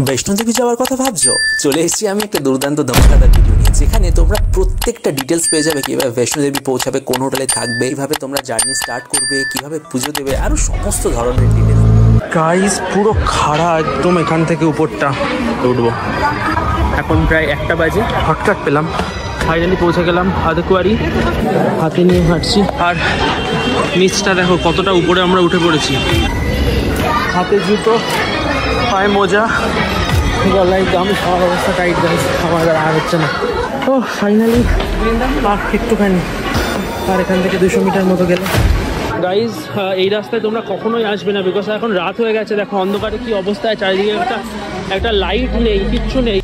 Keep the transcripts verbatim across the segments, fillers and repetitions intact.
वैष्णो देवी जावार कथा भाबछो चले एसेछि आमि एकटा दुर्दान्त धमाकादार भिडियो निये जेखाने तोमरा प्रत्येकटा डिटेल्स पेये जाबे किभाबे वैष्णो देवी पौंछाबे कोन होटेले थाकबे किभाबे तोमरा जार्नी स्टार्ट करबे किभाबे पूजो देबे आरो समस्त धरनेर डिटेल्स गाइस पुरो खाड़ा एकदम एखान थेके उपरटा उठबो एखन प्राय एकटा बाजे हटकाट पेलाम फाइनली पौंछे गेलाम आदकुआरी हाते निये हाटछि आर नीचटा देखो कतटा उपरे आमरा उठे पड़ेछि हाते जुतो पाए मोजा गलाय गामछा अवस्था टाइट गाइस हमारा আর হচ্ছে না তো ফাইনালি পার্ক একটুখানি আর এখান থেকে দুশো মিটার মতো গেল গাইস এই রাস্তায় তোমরা কখনোই আসবে না বিকজ এখন রাত হয়ে গেছে দেখো অন্ধকারে কি অবস্থায় চারিদিকে একটা একটা লাইট নেই কিছু নেই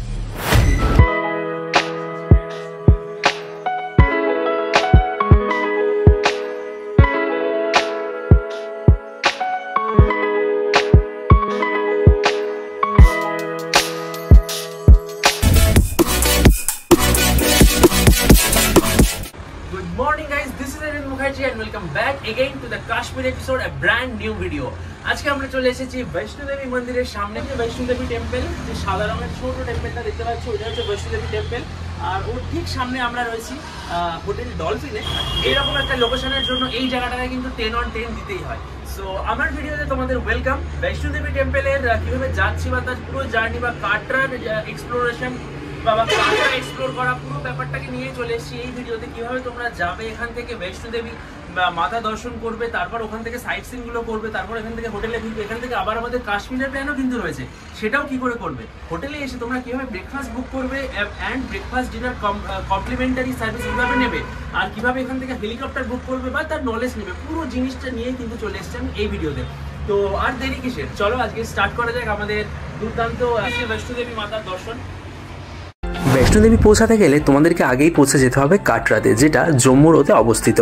Kashmir episode a brand new video आज के हमने चले एसेछि वैष्णो देवी मंदिर सामने के वैष्णो देवी टेम्पल जो सादा रंग छोटो टेम्पलटा देखते पाচ্ছ ওটা হচ্ছে वैष्णो देवी टेम्पल और ওর ঠিক সামনে আমরা রয়েছি হোটেল ডলফিনে এরকম একটা লোকেশনের জন্য এই জায়গাটাকে কিন্তু টেন অন টেন দিতেই হয় সো আমার ভিডিওতে তোমাদের ওয়েলকাম वैष्णो देवी টেম্পলের কিভাবে যাচ্ছি বা তার পুরো জার্নি বা কাটরার এক্সপ্লোরেশন बाबा काटरा एक्सप्लोर करा पुरो ব্যাপারটাকে নিয়ে চলে এসেছি এই ভিডিওতে কিভাবে তোমরা যাবে এখান থেকে वैष्णो देवी माथा दर्शन करबे तारपर ओखान थेके साइट सीन गुलो करबे तारपर एखान थेके होटेले फिरबे एखान थेके आबार आमादेर काश्मीरेर प्लानও किन्तु रयेछे सेटाও कि करे करबे होटेले एसे तोमरा किभाबे ब्रेकफास्ट बुक करबे and breakfast dinner complimentary service किभाबे नेबे आर किभाबे एखान थेके हेलिकप्टार बुक करबे बा तार नलेज नेबे पुरो जिनिसटा निये किन्तु चले एसेछि आमि एई भिडियोते तो आर देरी किसेर चलो आजके स्टार्ट करा जाक आमादेर दुर्दान्त आजके वैष्णो देवी मातार दर्शन वैष्णो देवी पौঁছাতে গেলে তোমাদেরকে আগেই পৌঁছে যেতে হবে কাটরাতে যেটা জম্মুর ওতে অবস্থিত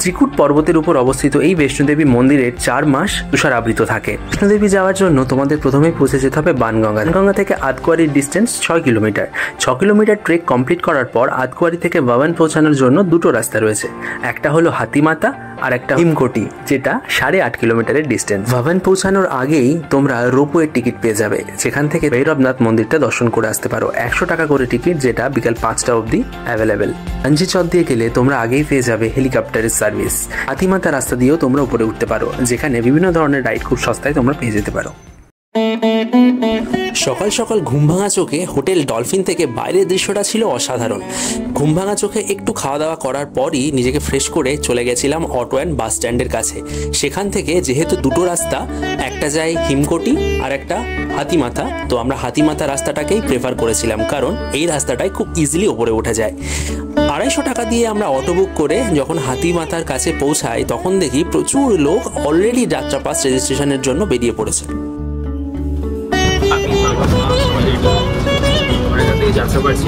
ত্রিকুট পর্বতের উপর অবস্থিত এই বৈষ্ণো দেবী মন্দিরের চার মাস তুষারাবৃত থাকে বৈষ্ণো দেবী যাওয়ার জন্য তোমাদের প্রথমেই পৌঁছে যেতে হবে বানগঙ্গা গঙ্গা থেকে আদকুয়ারির ডিসটেন্স ছয় কিলোমিটার ছয় কিলোমিটার ট্রেক কমপ্লিট করার পর আদকুয়ারি থেকে বাবান পৌঁছানোর জন্য দুটো রাস্তা রয়েছে একটা হলো হাতিমাতা আর একটা হিমকোটি যেটা সাড়ে আট কিলোমিটারের ডিসটেন্স বাবান পৌঁছানোর আগেই তোমরা রোপওয়ে টিকিট পেয়ে যাবে সেখান থেকে ভৈরবনাথ মন্দিরটা দর্শন করে আসতে পারো একশো টাকা করে টিকিট যেটা বিকাল পাঁচটা অবধি অ্যাভেলেবেল আঞ্জি চট দিয়ে গেলে তোমরা আগেই পেয়ে যাবে হেলিকপ্টারের সার্ভিস হাতিমাতা রাস্তা দিয়েও তোমরা উপরে উঠতে পারো যেখানে বিভিন্ন ধরনের রাইড খুব সস্তায় তোমরা পেয়ে যেতে পারো সকাল সকাল ঘুম ভাঙা চোখে হোটেল ডলফিন থেকে বাইরের দৃশ্যটা ছিল অসাধারণ ঘুম ভাঙা চোখে একটু খাওয়া দাওয়া করার পরই নিজেকে ফ্রেশ করে চলে গেছিলাম অটো অ্যান্ড বাস স্ট্যান্ডের কাছে সেখান থেকে যেহেতু দুটো রাস্তা একটা যায় হিমকোটি আর একটা হাতিমাথা তো আমরা হাতিমাথা রাস্তাটাকেই প্রেফার করেছিলাম কারণ এই রাস্তাটাই খুব ইজিলি ওপরে ওঠা যায় আড়াইশো টাকা দিয়ে আমরা অটো বুক করে যখন হাতিমাথার কাছে পৌঁছাই তখন দেখি প্রচুর লোক অলরেডি যাত্রা পাস রেজিস্ট্রেশনের জন্য বেরিয়ে পড়েছে वैष्णो देवी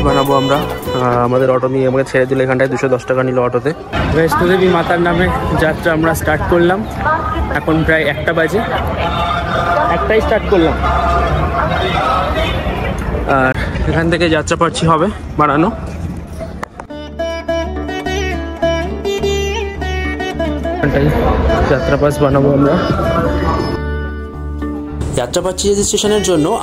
मातार नामे यात्रा आमरा स्टार्ट करलाम एखन प्राय एकटा बाजे एकटाई स्टार्ट करलाम आर एखान थेके यात्रा पार्टी होबे बानानो ফেরার সময় কিন্তু তোমরা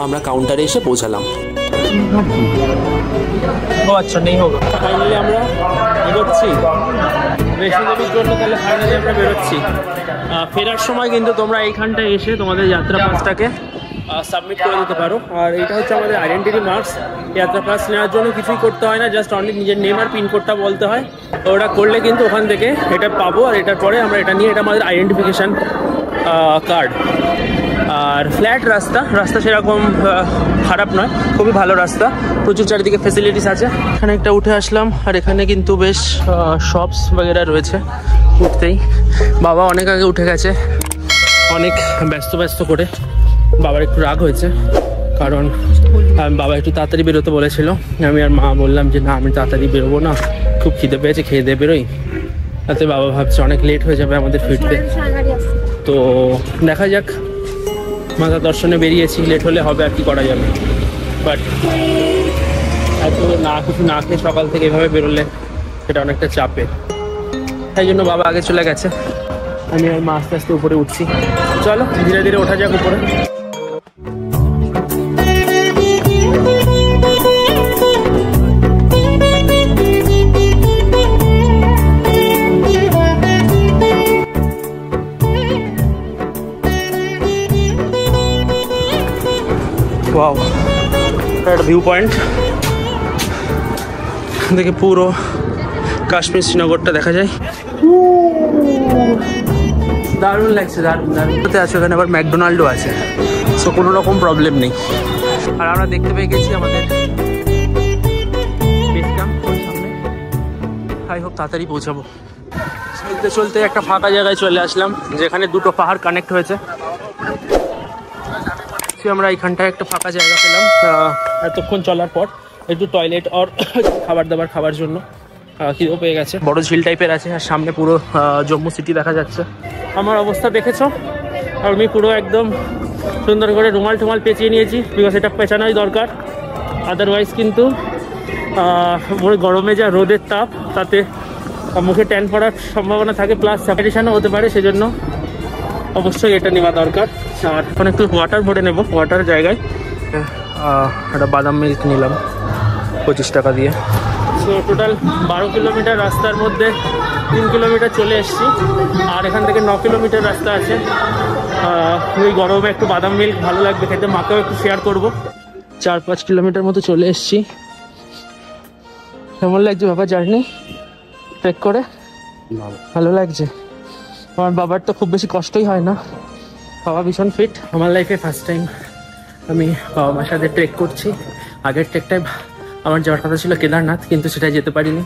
এইখানটা এসে তোমাদের যাত্রা পাসটাকে সাবমিট করে দিতে পারো আর এটা হচ্ছে আমাদের আইডেন্টিটি মার্কস যাত্রা পাস নেওয়ার জন্য কিছুই করতে হয় না জাস্ট অনলি নিজের নেম আর পিন কোডটা বলতে হয় ওটা করলে কিন্তু ওখান থেকে এটা পাবো আর এটার পরে আমরা এটা নিয়ে এটা আমাদের আইডেন্টিফিকেশান কার্ড আর ফ্ল্যাট রাস্তা রাস্তা সেরকম খারাপ নয় খুবই ভালো রাস্তা প্রচুর চারিদিকে ফেসিলিটিস আছে এখানে একটা উঠে আসলাম আর এখানে কিন্তু বেশ শপস বগেরা রয়েছে উঠতেই বাবা অনেক আগে উঠে গেছে অনেক ব্যস্ত ব্যস্ত করে বাবার একটু রাগ হয়েছে কারণ বাবা একটু তাড়াতাড়ি বেরোতে বলেছিল আমি আর মা বললাম যে না আমি তাড়াতাড়ি বেরোবো না খুব খিদে পেয়েছে খেয়ে দিয়ে বেরোই তাতে বাবা ভাবছে অনেক লেট হয়ে যাবে আমাদের ফিরতে তো দেখা যাক মাতা দর্শনে বেরিয়েছি লেট হলে হবে আর কি করা যাবে বাট এত না কিছু না খেয়ে সকাল থেকে এভাবে বেরোলে সেটা অনেকটা চাপে, তাই জন্য বাবা আগে চলে গেছে। আমি আর মা আস্তে আস্তে উপরে উঠছি। চলো ধীরে ধীরে ওঠা যাক উপরে। वाव, एट व्यू पॉइंट देखे पूरा काश्मीर श्रीनगर देखा जाए। दारुण लगे दारुण दारुण आज आर मैकडोनाल्डो आो को रकम प्रॉब्लेम नहीं और आप देखते पे गेसिंग होप ताड़ी पहुँचाब। चलते चलते एक फाँका जगह चले आसलम जेखने दुटो पहाड़ कनेक्ट हो एखानटा एक फाँका जैगा पेलम चलार पर एक टयलेट और खाबार दाबार खाबार जो खिदेव पे गेछे बड़ो झिल टाइपेर आछे सामने पुरो जम्मू सिटी देखा जाच्छे। आमार अवस्था देखेछो आमि पुरो एकदम सुंदर करे रुमाल टुमाल पेचिए निएछि बिकज एटा पेचानोई दरकार अदारवाइज किन्तु पुरो गरमे जा रोदेर ताप ताते मुखे टैन पड़ार सम्भावना थाके प्लस सैनिटेशनও होते पारे सेजोन्नो अवश्य ये नेवा दरकार। और एक वाटर भरे नेब वाटर जगह बादाम मिल्क निलाम पच्चीस टाका दिए। सो टोटाल बारो किलोमीटर रास्तार मध्य तीन किलोमीटर चले और एखान नौ किलोमीटर रास्ता आछे। गरमे एक बादाम मिल्क भालो लागबे खेते माके एक शेयर करब। चार पाँच किलोमीटर मतो चले एसेछि केमन लागछे बाबा जार्नी ट्रेक करे भालो लागछे। আমার বাবার তো খুব বেশি কষ্টই হয় না, বাবা ভীষণ ফিট। আমার লাইফে ফার্স্ট টাইম আমি বাবা মার সাথে ট্রেক করছি। আগের ট্রেকটাই আমার যাওয়ার কথা ছিল কেদারনাথ, কিন্তু সেটাই যেতে পারিনি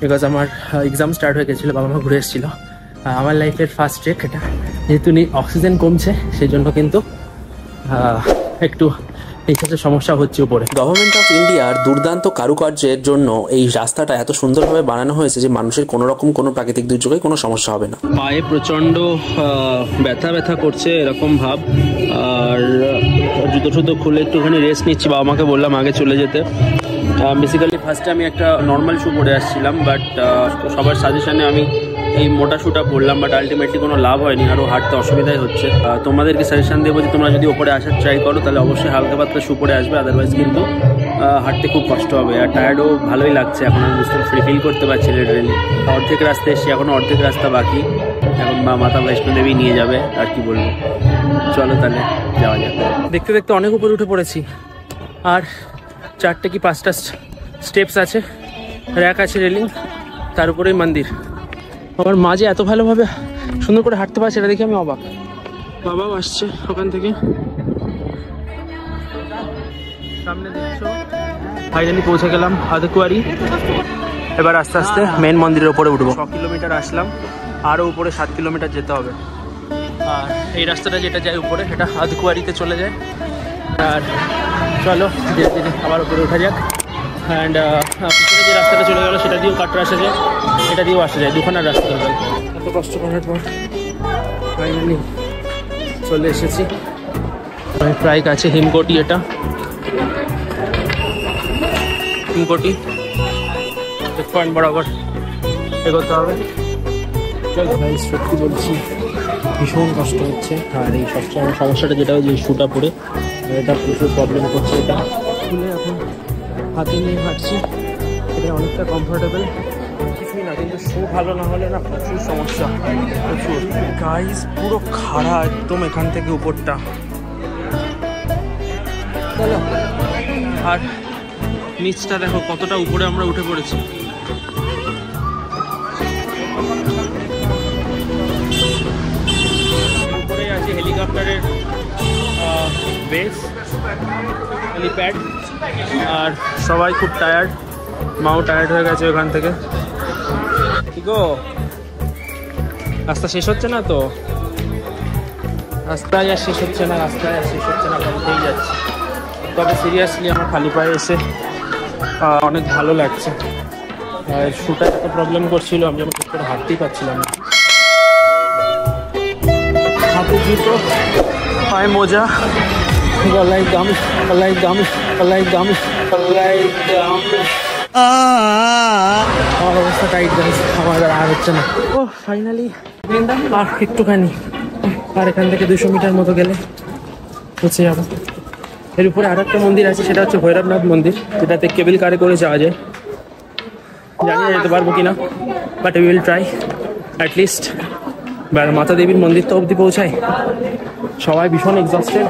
বিকজ আমার এক্সাম স্টার্ট হয়ে গেছিলো, বাবা মা ঘুরে এসেছিলো। আমার লাইফের ফার্স্ট ট্রেক এটা, যেহেতু অক্সিজেন কমছে সেই জন্য কিন্তু একটু এই ক্ষেত্রে সমস্যা হচ্ছে। উপরে গভর্নমেন্ট অফ ইন্ডিয়ার দুর্দান্ত কারুকার্যের জন্য এই রাস্তাটা এত সুন্দরভাবে বানানো হয়েছে যে মানুষের কোনো রকম কোনো প্রাকৃতিক দুর্যোগে কোনো সমস্যা হবে না। পায়ে প্রচণ্ড ব্যথা ব্যথা করছে এরকম ভাব, আর জুতো শুদ্ধ খুলে একটুখানি রেস্ট নিচ্ছি। বাবা মাকে বললাম আগে চলে যেতে। বেসিক্যালি ফার্স্টে আমি একটা নর্মাল শু পরে আসছিলাম, বাট সবার সাজেশানে আমি এই মোটা শুটা পরলাম, বাট আলটিমেটলি কোনো লাভ হয়নি, আরও হাঁটতে অসুবিধাই হচ্ছে। তোমাদেরকে সাজেশান দেবো যে তোমরা যদি ওপরে আসার ট্রাই করো তাহলে অবশ্যই হালকা পাতলা শু পরে আসবে, আদারওয়াইজ কিন্তু হাঁটতে খুব কষ্ট হবে। আর টায়ার্ডও ভালোই লাগছে এখন, আমি বুঝতে ফ্রি ফিল করতে পারছি লিটারেলি। অর্ধেক রাস্তা এসে এখনও অর্ধেক রাস্তা বাকি, এখন মা মাতা বৈষ্ণো দেবী নিয়ে যাবে আর কি বলবো। চলো তাহলে যাওয়া যাক। দেখতে দেখতে অনেক উপরে উঠে পড়েছি, আর চারটে কি পাঁচটা স্টেপস আছে, র্যাক আছে, রেলিং, তার উপরেই মন্দির। আমার মা যে এত ভালোভাবে সুন্দর করে হাঁটতে পারে সেটা দেখে আমি অবাক। বাবাও আসছে ওখান থেকে। সামনে দেখছো ফাইনালি পৌঁছে গেলাম আদকুয়ারি। এবার আস্তে আস্তে মেন মন্দিরের উপরে উঠবো। ছ কিলোমিটার আসলাম, আরও উপরে সাত কিলোমিটার যেতে হবে। আর এই রাস্তাটা যেটা যায় উপরে সেটা আদকুয়ারিতে চলে যায়। আর চলো ধীরে ধীরে আবার উপরে উঠা যাক। অ্যান্ড পিছনে যে রাস্তাটা চলে গেলো সেটা দিয়েও কাটরা আসা যায়, এটা দিয়েও আসা যায়, দুখানার রাস্তা। এত কষ্ট করার পর ফাইনালি চলে এসেছি প্রায় কাছে। হিমকোটি, এটা হিমকোটি চেক পয়েন্ট বরাবর এগোতে হবে। সত্যি বলছি ভীষণ কষ্ট হচ্ছে, আর এই সবসময় সমস্যাটা যেটা যে শুটা পরে এটা প্রচুর প্রবলেম করছে। এটা খুলে এখন হাতে নিয়ে হাঁটছি, এটা অনেকটা কমফোর্টেবল। কিছুই না, কিন্তু শু ভালো না হলে না প্রচুর সমস্যা, প্রচুর। গাইস পুরো খাড়া একদম এখান থেকে উপরটা। চলো আর নিচটা দেখো কতটা উপরে আমরা উঠে পড়েছি। উপরে আছে হেলিকপ্টারের বেস, হেলিপ্যাড। আর সবাই খুব টায়ার্ড, মাও টায়ার্ড হয়ে গেছে ওখান থেকে। গো রাস্তা শেষ হচ্ছে না তো, রাস্তায় আর শেষ হচ্ছে না, রাস্তায় আর শেষ হচ্ছে না, বলতেই যাচ্ছে। তবে সিরিয়াসলি আমার খালি পায়ে এসে অনেক ভালো লাগছে। আর শুটা এত প্রবলেম করছিল আমি যখন ঠিক করে হাঁটতেই পারছিলাম না। হাতে জুতো, পায়ে মোজা, গলায় গামছা, গলায় গামছা, গলায় গামছা। অবস্থাটা একদম আমাদের আর হচ্ছে না। ও ফাইনালি আর একটুখানি, আর এখান থেকে দুশো মিটার মতো গেলে পৌঁছে যাবো। এর উপরে আর একটা মন্দির আছে, সেটা হচ্ছে ভৈরবনাথ মন্দির, যেটাতে কেবিল কারে করে যাওয়া যায়। জানি না যেতে পারবো কিনা, but we will try at least. আর মাতা দেবীর মন্দির তো অবধি পৌঁছায়। সবাই ভীষণ এক্সস্টেড,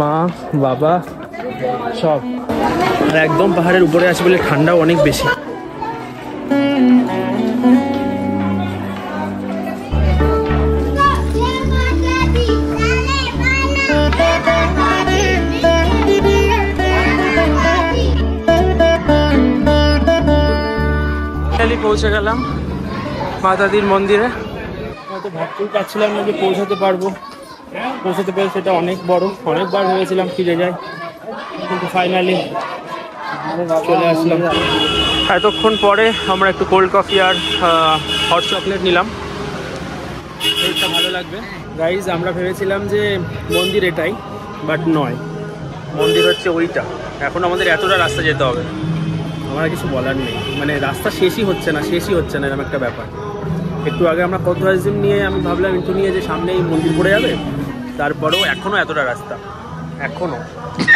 মা বাবা সব। আর একদম পাহাড়ের উপরে আছে বলে ঠান্ডাও অনেক বেশি। পৌঁছে গেলাম মাতাদির মন্দিরে। হয়তো ভাবতেই পারছিলাম না যে পৌঁছাতে পারবো, পৌঁছাতে পারবো সেটা অনেক বড়। অনেকবার ভেবেছিলাম ফিরে যাই, কিন্তু ফাইনালি চলে আসলাম। এতক্ষণ পরে আমরা একটু কোল্ড কফি আর হট চকলেট নিলাম, এটা ভালো লাগবে। গাইজ আমরা ভেবেছিলাম যে মন্দির এটাই, বাট নয়, মন্দির হচ্ছে ওইটা। এখন আমাদের এতটা রাস্তা যেতে হবে, আমার কিছু বলার নেই। মানে রাস্তা শেষই হচ্ছে না, শেষই হচ্ছে না, এরকম একটা ব্যাপার। একটু আগে আমরা কত রাজিম নিয়ে আমি ভাবলাম একটু নিয়ে যে সামনে এই মন্দির পড়ে যাবে, তারপরেও এখনও এতটা রাস্তা এখনও।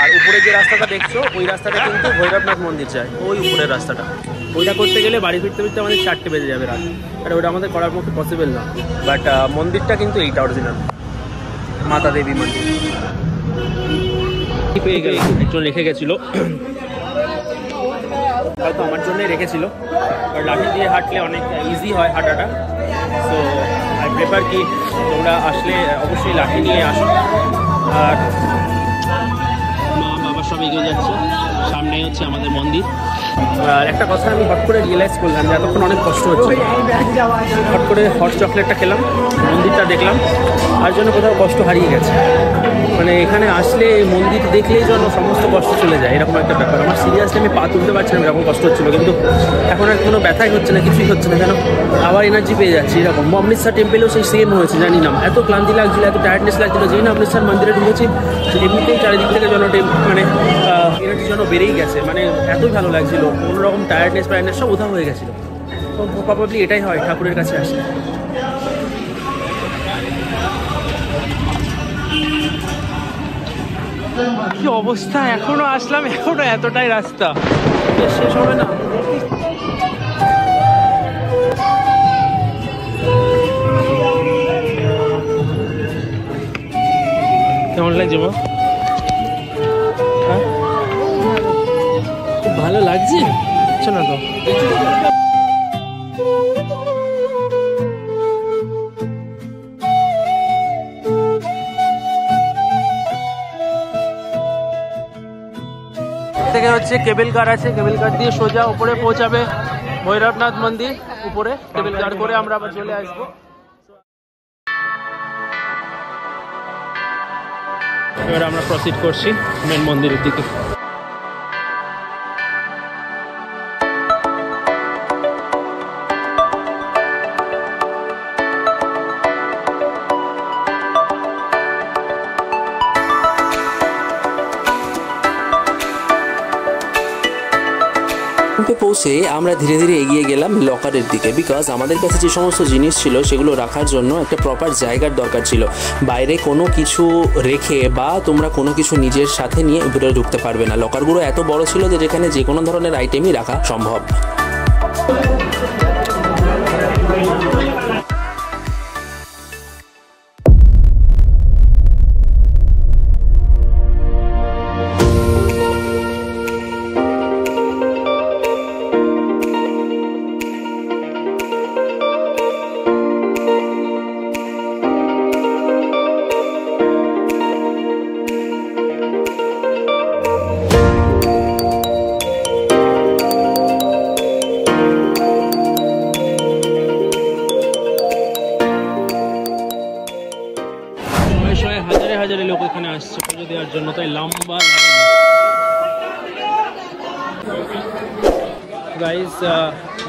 আর উপরে যে রাস্তাটা দেখছো, ওই রাস্তাটা কিন্তু ভৈরবনাথ মন্দির যায়, ওই উপরের রাস্তাটা। ওইটা করতে গেলে বাড়ি ফিরতে ফিরতে আমাদের চারটে বেজে যাবে রাত, আর ওটা আমাদের করার মতো পসিবল না। বাট মন্দিরটা কিন্তু এইটা অরিজিনাল মাতা দেবী মন্দির। পেয়ে গেল, একজন রেখে গেছিলো, হয়তো আমার জন্যই রেখেছিল। আর লাঠি দিয়ে হাঁটলে অনেক ইজি হয় হাঁটাটা, সো আই প্রেফার কি তোমরা আসলে অবশ্যই লাঠি নিয়ে আসো। আর মা বাবা সব এগিয়ে যাচ্ছে, সামনেই হচ্ছে আমাদের মন্দির। আর একটা কথা আমি হট করে রিয়েলাইজ করলাম যে এতক্ষণ অনেক কষ্ট হচ্ছে, হট করে হট চকলেটটা খেলাম, মন্দিরটা দেখলাম, আর জন্য কোথাও কষ্ট হারিয়ে গেছে। মানে এখানে আসলে মন্দির দেখলেই যেন সমস্ত কষ্ট চলে যায়, এরকম একটা ব্যাপার। আমার সিরিয়াসলি আমি পা তুলতে পারছিলাম, এরকম কষ্ট হচ্ছিলো। কিন্তু এখন আর কোনো ব্যথাই হচ্ছে না, কিছুই হচ্ছে না, কেন আবার এনার্জি পেয়ে যাচ্ছি। এরকম অমৃতসর টেম্পেলেও সেই সেম হয়েছে, জানি না এত ক্লান্তি লাগছিলো, এত টায়ার্ডনেস লাগছিলো। যেই না অমৃতসর মন্দিরে ঢুকেছি, এমনিতেই চারিদিক থেকে যেন মানে এনার্জি যেন বেড়েই গেছে। মানে এতই ভালো লাগছিলো, কোনোরকম টায়ার্ডনেস টায়ার্ডনেস সব উধাও হয়ে গেছিলো। তো প্রবাবলি এটাই হয় ঠাকুরের কাছে আসলে। কি অবস্থা, এখনো আসলাম, এখনো এতটাই রাস্তা, শেষ হবে না। কেমন লাগছে মা? খুব ভালো লাগছে, শোনা তো। থেকে হচ্ছে কেবেল কার আছে, কেবেল কার দিয়ে সোজা উপরে পৌঁছাবে ভৈরবনাথ মন্দির। উপরে কেবেল কার করে আমরা আবার চলে আসবো। এবার আমরা প্রসিড করছি মেন মন্দিরের দিকে। পৌঁছে আমরা ধীরে ধীরে এগিয়ে গেলাম লকারের দিকে, বিকজ আমাদের কাছে যে সমস্ত জিনিস ছিল সেগুলো রাখার জন্য একটা প্রপার জায়গার দরকার ছিল। বাইরে কোনো কিছু রেখে বা তোমরা কোনো কিছু নিজের সাথে নিয়ে ভিতরে ঢুকতে পারবে না। লকারগুলো এত বড় ছিল যে যেখানে যে কোনো ধরনের আইটেমই রাখা সম্ভব।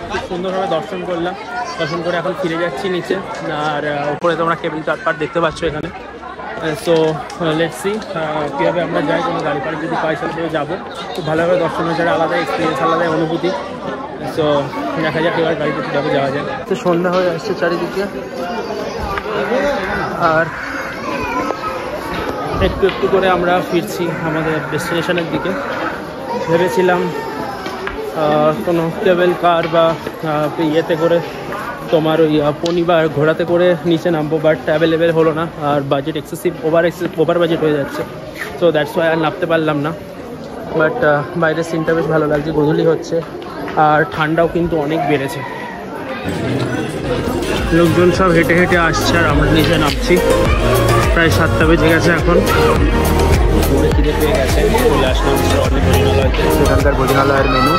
খুব সুন্দরভাবে দর্শন করলাম, দর্শন করে এখন ফিরে যাচ্ছি নিচে। আর উপরে তোমরা কেবল চারপাট দেখতে পাচ্ছ এখানে। सो लेट्स सी কীভাবে আমরা যাই। কোনো গাড়ি পাড়ি যদি পাই সেভাবে যাবো, তো ভালোভাবে দর্শনের যারা আলাদা এক্সপিরিয়েন্স, আলাদা অনুভূতি। সো দেখা যাক এবার গাড়িতে কীভাবে যাওয়া যায়। তো সন্ধ্যা হয়ে আসছে চারিদিকে, আর একটু একটু করে আমরা ফিরছি আমাদের ডেস্টিনেশনের দিকে। ভেবেছিলাম কোনো ট্রাভেল কার বা ইয়েতে করে তোমার ওই পনি বা ঘোড়াতে করে নিচে নামবো, বাট অ্যাভেলেবেল হলো না। আর budget excessive, over excess over budget হয়ে যাচ্ছে। সো দ্যাটস ওয়াই আর নামতে পারলাম না। বাট বাইরের সিনটা বেশ ভালো লাগছে, গধূলি হচ্ছে আর ঠান্ডাও কিন্তু অনেক বেড়েছে। লোকজন সব হেঁটে হেঁটে আসছে আর আমরা নিচে নামছি। প্রায় সাতটা বেজে গেছে এখন। খিদে পেয়ে গেছে, চলে আসলাম অনেক ভোজনালয়। সেখানকার ভোজনালয়ের মেনু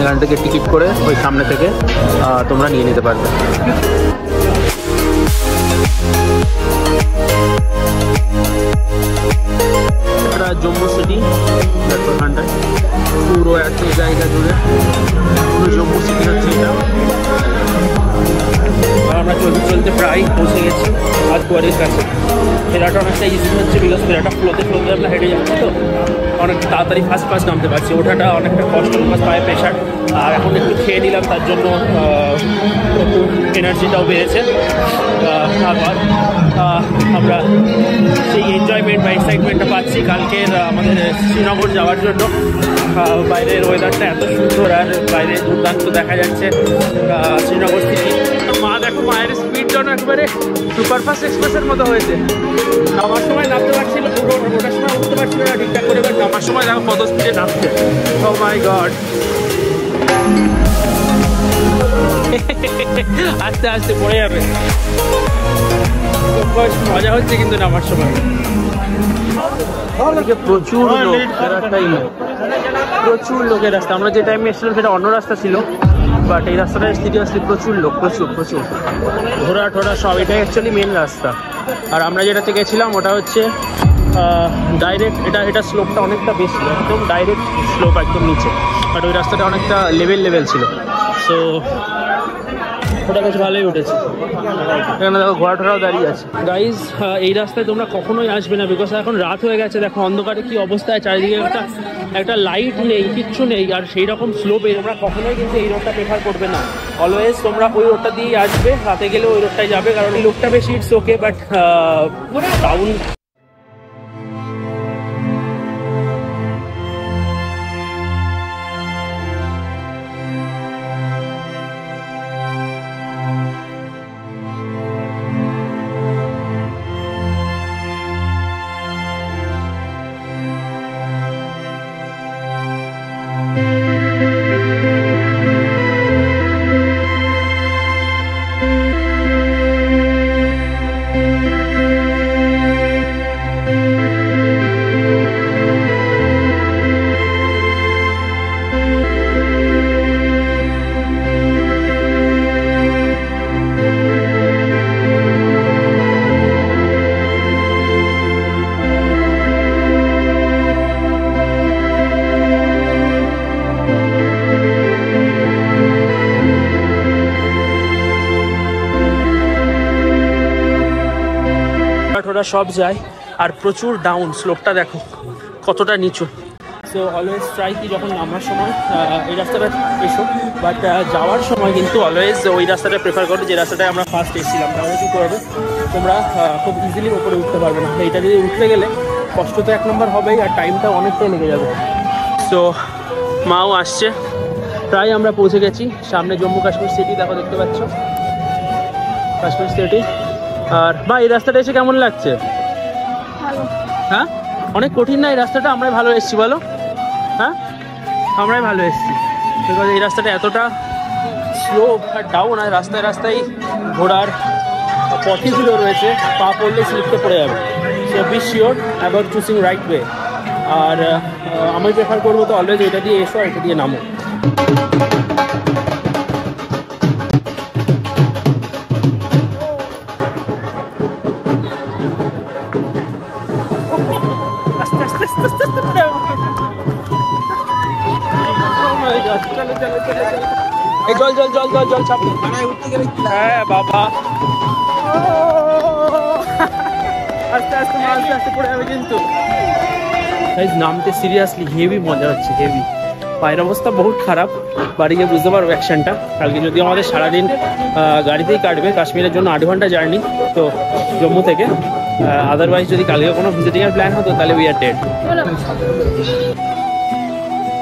এখান থেকে টিকিট করে ওই সামনে থেকে তোমরা নিয়ে নিতে পারবে। এটা জম্মু সিটি, ঠান্ডায় পুরো একটা জায়গা জুড়ে জম্মু সিটি হচ্ছে এটা। আমরা চলতে চলতে প্রায় পৌঁছে গেছি আর কোয়ারির কাছে। ফেরাটা অনেকটা ইজি হচ্ছে, বিকজ ফেরাটা ফ্লোতে ফ্লোতে আমরা হেঁটে যাচ্ছি, তো অনেক তাড়াতাড়ি ফার্স্ট ফার্স্ট নামতে পারছি। ওঠাটা অনেকটা কষ্ট, পায়ে প্রেশার। আর এখন একটু খেয়ে নিলাম, তার জন্য এনার্জিটাও বেড়েছে। আবার আমরা সেই এনজয়মেন্ট বা এক্সাইটমেন্টটা পাচ্ছি কালকের আমাদের শ্রীনগর যাওয়ার জন্য। বাইরের ওয়েদারটা এত সুন্দর আর বাইরে দুর্দান্ত দেখা যাচ্ছে শ্রীনগর সিটি। মা দেখো, মায়ের স্পিডটা একবারে সুপারফাস্ট এক্সপ্রেসের মতো হয়েছে। নামার সময় নামতে পারছিল, পুরো ওটার সময় উঠতে পারছিল না ঠিকঠাক করে। এবার নামার সময় দেখো কত স্পিডে নামছে। ও মাই গড, আস্তে আস্তে পড়ে যাবে। মজা হচ্ছে কিন্তু নামার সময়। প্রচুর লোক, প্রচুর লোকের রাস্তা। আমরা যে টাইমে এসেছিলাম সেটা অন্য রাস্তা ছিল, বাট এই রাস্তাটায় সিরিয়াসলি প্রচুর লোক, প্রচুর প্রচুর ঘোরা ঠোরা সব। এটাই অ্যাকচুয়ালি মেন রাস্তা। আর আমরা যেটাতে গেছিলাম ওটা হচ্ছে ডাইরেক্ট। এটা এটা স্লোপটা অনেকটা বেশি, একদম ডাইরেক্ট স্লোপ একদম নিচে। বাট ওই রাস্তাটা অনেকটা লেভেল লেভেল ছিল, সো ওটা বেশ ভালোই উঠেছে। এখানে দেখো ঘোড়া ঠোড়াও দাঁড়িয়ে আছে। গাইজ, এই রাস্তায় তোমরা কখনোই আসবে না, বিকজ এখন রাত হয়ে গেছে। দেখো অন্ধকারে কী অবস্থায়, চারিদিকে একটা একটা লাইট নেই, কিচ্ছু নেই। আর সেই রকম স্লোপে তোমরা কখনোই কিন্তু এই রোডটা প্রেফার করবে না। অলওয়েজ তোমরা ওই রোডটা দিয়েই আসবে, রাতে গেলে ওই রোডটাই যাবে, কারণ লোকটা বেশি। ইটস ওকে, বাট টাউন সব যায়। আর প্রচুর ডাউন স্লোপটা দেখো কতটা নিচু। সো অলওয়েজ ট্রাই কি যখন নামার সময় এই রাস্তাটা এসো, বাট যাওয়ার সময় কিন্তু অলওয়েজ ওই রাস্তাটা প্রেফার করো যে রাস্তাটায় আমরা ফার্স্ট এসেছিলাম। তাহলে কী করবে, তোমরা খুব ইজিলি ওপরে উঠতে পারবে না। এইটা দিয়ে উঠতে গেলে কষ্ট তো এক নম্বর হবেই, আর টাইমটা অনেকটাই লেগে যাবে। সো মাও আসছে, প্রায় আমরা পৌঁছে গেছি। সামনে জম্মু কাশ্মীর সিটি দেখো, দেখতে পাচ্ছ কাশ্মীর সিটি। আর বা এই রাস্তাটা এসে কেমন লাগছে? হ্যাঁ, অনেক কঠিন না এই রাস্তাটা? আমরাই ভালো এসেছি বলো। হ্যাঁ, আমরাই ভালো এসেছি, বিকজ এই রাস্তাটা এতটা স্লো আর ডাউন। আর রাস্তায় রাস্তায় ঘোড়ার পথগুলো রয়েছে, পা পড়লে স্লিপতে পড়ে যাবে। So be sure about choosing right way. আর আমি প্রেফার করবো তো অলওয়েজ এটা দিয়ে এসো, এটা দিয়ে নামো। জল জল জল জল জল ছাপি। হ্যাঁ বাবা, আর नामते सीरियसली हेवी मजा होच्छे हेवी पायर अवस्था बहुत खराब बाड़ी गए बुझते पारबो एक्शनटा कालके यदि आमादेर सारा दिन गाड़ीतेई काटबे काश्मीरेर जन्य आठ घंटा जार्नी तो जम्मू थेके अदारवाइज यदि कालके कोनो भिजिटिंग एर प्लान हतो ताहले उई आर डेड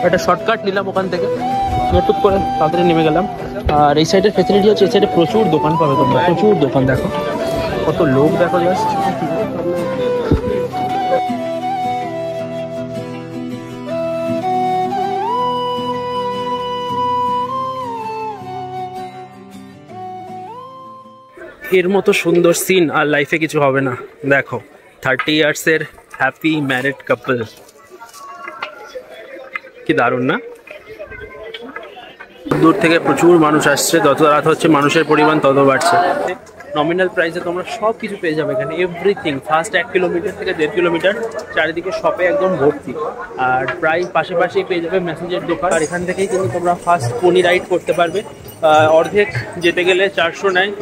एटा शर्टकाट निलाम ओखान थेके नोटुक करे ताड़ाताड़ि नेमे गेलाम और एई साइडेर फैसिलिटी होच्छे एई साइडे प्रचुर दोकान पाबे तोमरा प्रचुर दोकान देखो कत लोक देखो जास्ट एर मतो सुंदर सीन और लाइफे किछु होबे ना देखो थर्टी इयार्स एर हैप्पी मैरिड कपल कि दारुण ना दूर थेके प्रचुर मानुष आसछे तत रात होच्छे मानुषेर परिमाण तत बाड़छे नमिनल प्राइसे तोमरा सब किछु पेये जाबे एखाने एवरिथिंग फार्स्ट एक किलोमीटर थेके देढ़ किलोमीटर चारिदिके शपे एकदम भर्ती और प्राय पाशापाशि पेये जाबे मैसेजेर दोकान और एखान थेकेई किन्तु तोमरा फार्स्ट पोनी राइड करते पारबे अर्धेक जेते गेले चारशो नेय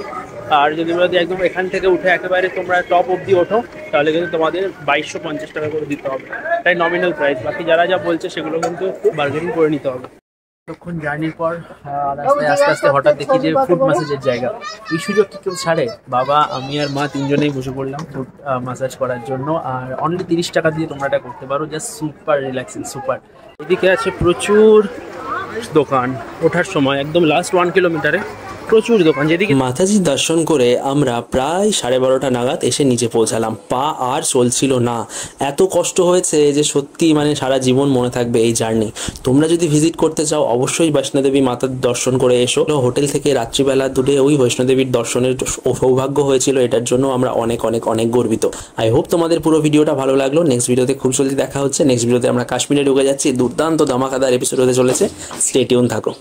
और जो एकदम एखान उठे एकेबारे तुम्हारा टप अब्दि ओठो ताहले किन्तु तुम्हादेर बाईशो पंचाश टाका करे दिते होबे ताई नमिनल प्राइस बाकी जारा जा बोलछे सेगुलो किन्तु बार्गेनिंग करे निते होबे तखन जार्निर पर रास्ताय आस्ते आस्ते हठात् देखी जे फुट मैसेजेर जायगा एई सुयोग कि केउ छाड़े बाबा आमी आर मा तीनजनेई बसे पड़लाम फुट मैसेज करार जोन्नो और ओनलि तीरिश टाका दिये तोमरा एटा करते पारो जास्ट सुपार रिलैक्सिंग सुपार एदिके आछे प्रचुर दोकान ओठार समय एकदम लास्ट वन किलोमीटारे प्रचुर दोकान जेदिके माताजी दर्शन करे आमरा प्राय साढ़े बारोटा नागाद एसे नीचे पौंछालाम पा आर चलछिलो ना एत कष्ट होयेछे जे सत्यि माने सारा जीवन मने थाकबे एई जार्नी तोमरा जोदि भिजिट करते चाओ अवश्यई वैष्णो देवी मातार दर्शन करे एसो होटेल थेके रात्रि बेला दूरे ओई वैष्णो देवीर दर्शनेर सौभाग्य होयेछिलो एटार जोन्नो आमरा अनेक अनेक अनेक गर्वित आई होप तोमादेर पुरो भिडियोटा भालो लागलो नेक्स्ट भिडियोते खूब जल्दी देखा होच्छे नेक्स्ट भिडियोते आमरा काश्मीरे ढुके जाच्छी दुर्दान्त धामाकादार एपिसोड होते चलेछे स्टे टिउन थाको।